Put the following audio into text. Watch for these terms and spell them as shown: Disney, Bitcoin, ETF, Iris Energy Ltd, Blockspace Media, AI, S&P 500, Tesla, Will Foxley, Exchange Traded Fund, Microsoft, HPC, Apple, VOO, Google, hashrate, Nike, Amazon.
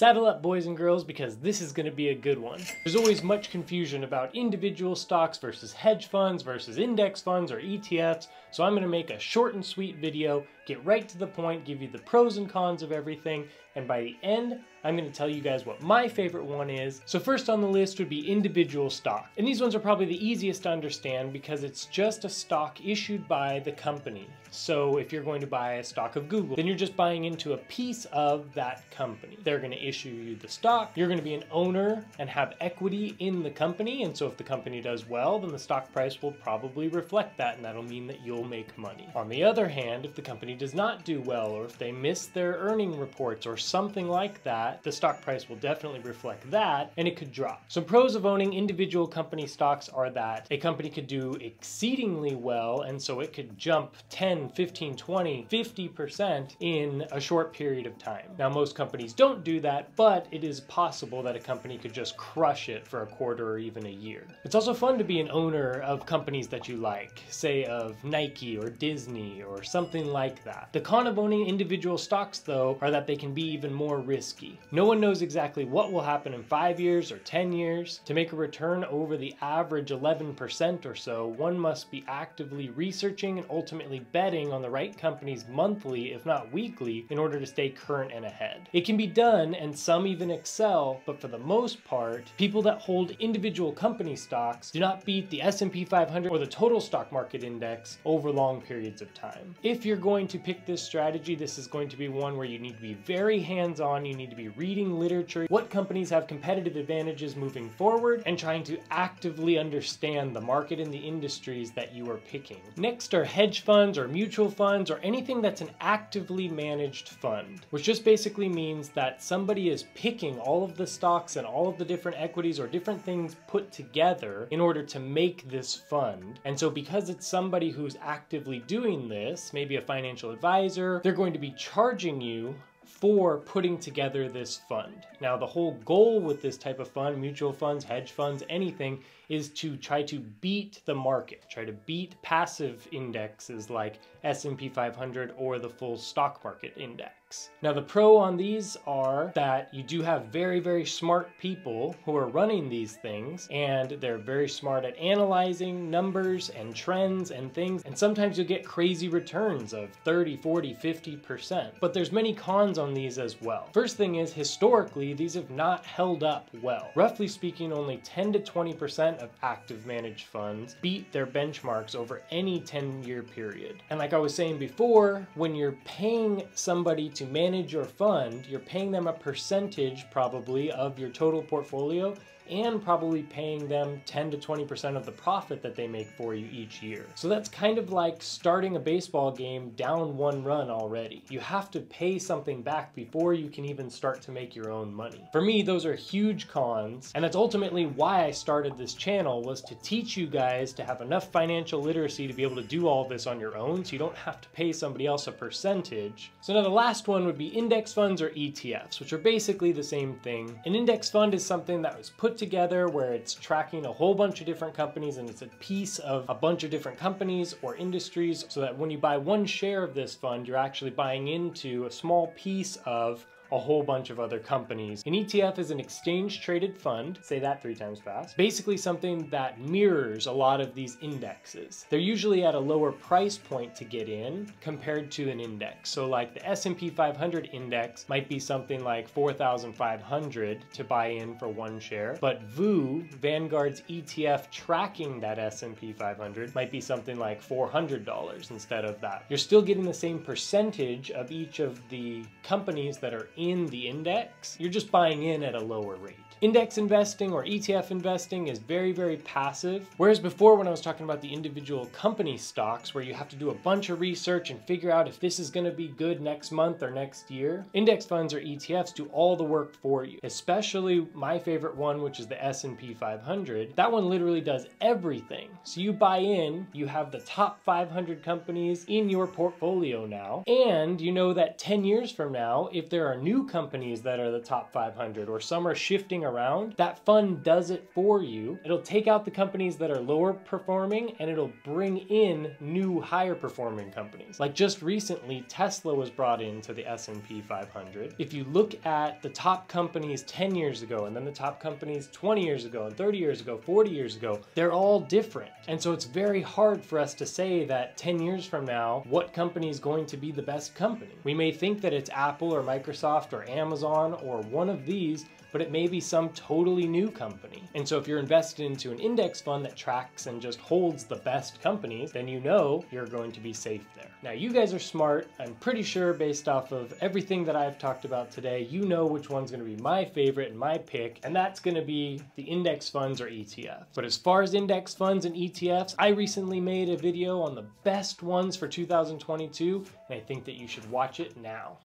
Saddle up, boys and girls, because this is going to be a good one. There's always much confusion about individual stocks versus hedge funds versus index funds or ETFs, so I'm going to make a short and sweet video, get right to the point, give you the pros and cons of everything, and by the end, I'm going to tell you guys what my favorite one is. So first on the list would be individual stock. And these ones are probably the easiest to understand because it's just a stock issued by the company. So if you're going to buy a stock of Google, then you're just buying into a piece of that company. They're going to issue you the stock. You're going to be an owner and have equity in the company. And so if the company does well, then the stock price will probably reflect that, and that'll mean that you'll make money. On the other hand, if the company does not do well, or if they miss their earning reports or something like that, the stock price will definitely reflect that, and it could drop. So pros of owning individual company stocks are that a company could do exceedingly well, and so it could jump 10, 15, 20, 50% in a short period of time. Now, most companies don't do that, but it is possible that a company could just crush it for a quarter or even a year. It's also fun to be an owner of companies that you like, say of Nike or Disney or something like that. The con of owning individual stocks, though, are that they can be even more risky. No one knows exactly what will happen in 5 years or 10 years. To make a return over the average 11% or so, one must be actively researching and ultimately betting on the right companies monthly, if not weekly, in order to stay current and ahead. It can be done, and some even excel, but for the most part, people that hold individual company stocks do not beat the S&P 500 or the total stock market index over long periods of time. If you're going to pick this strategy, this is going to be one where you need to be very hands-on. You need to be reading literature, what companies have competitive advantages moving forward, and trying to actively understand the market and the industries that you are picking. Next are hedge funds or mutual funds or anything that's an actively managed fund, which just basically means that somebody is picking all of the stocks and all of the different equities or different things put together in order to make this fund. And so because it's somebody who's actively doing this, maybe a financial advisor, they're going to be charging you for putting together this fund. Now, the whole goal with this type of fund, mutual funds, hedge funds, anything, is to try to beat the market, try to beat passive indexes like S&P 500 or the full stock market index. Now, the pro on these are that you do have very, very smart people who are running these things, and they're very smart at analyzing numbers and trends and things, and sometimes you'll get crazy returns of 30, 40, 50%. But there's many cons on these as well. First thing is, historically, these have not held up well. Roughly speaking, only 10 to 20% of active managed funds beat their benchmarks over any 10-year period. And like I was saying before, when you're paying somebody to manage your fund, you're paying them a percentage probably of your total portfolio, and probably paying them 10 to 20% of the profit that they make for you each year. So that's kind of like starting a baseball game down one run already. You have to pay something back before you can even start to make your own money. For me, those are huge cons, and that's ultimately why I started this channel, was to teach you guys to have enough financial literacy to be able to do all this on your own, so you don't have to pay somebody else a percentage. So now the last one would be index funds or ETFs, which are basically the same thing. An index fund is something that was put together where it's tracking a whole bunch of different companies, and it's a piece of a bunch of different companies or industries, so that when you buy one share of this fund, you're actually buying into a small piece of a whole bunch of other companies. An ETF is an exchange-traded fund, say that 3 times fast, basically something that mirrors a lot of these indexes. They're usually at a lower price point to get in compared to an index. So like the S&P 500 index might be something like $4,500 to buy in for 1 share, but VOO, Vanguard's ETF tracking that S&P 500, might be something like $400 instead of that. You're still getting the same percentage of each of the companies that are in the index, you're just buying in at a lower rate. Index investing or ETF investing is very, very passive. Whereas before, when I was talking about the individual company stocks, where you have to do a bunch of research and figure out if this is going to be good next month or next year, index funds or ETFs do all the work for you. Especially my favorite one, which is the S&P 500. That one literally does everything. So you buy in, you have the top 500 companies in your portfolio now, and you know that 10 years from now, if there are new new companies that are the top 500, or some are shifting around. That fund does it for you. It'll take out the companies that are lower performing and it'll bring in new higher performing companies. Like just recently, Tesla was brought into the S&P 500. If you look at the top companies 10 years ago and then the top companies 20 years ago and 30 years ago, 40 years ago, they're all different. And so it's very hard for us to say that 10 years from now, what company is going to be the best company. We may think that it's Apple or Microsoft or Amazon or one of these, but it may be some totally new company. And so if you're invested into an index fund that tracks and just holds the best companies, then you know you're going to be safe there. Now you guys are smart. I'm pretty sure based off of everything that I've talked about today, you know which one's gonna be my favorite and my pick, and that's gonna be the index funds or ETF. But as far as index funds and ETFs, I recently made a video on the best ones for 2022, and I think that you should watch it now.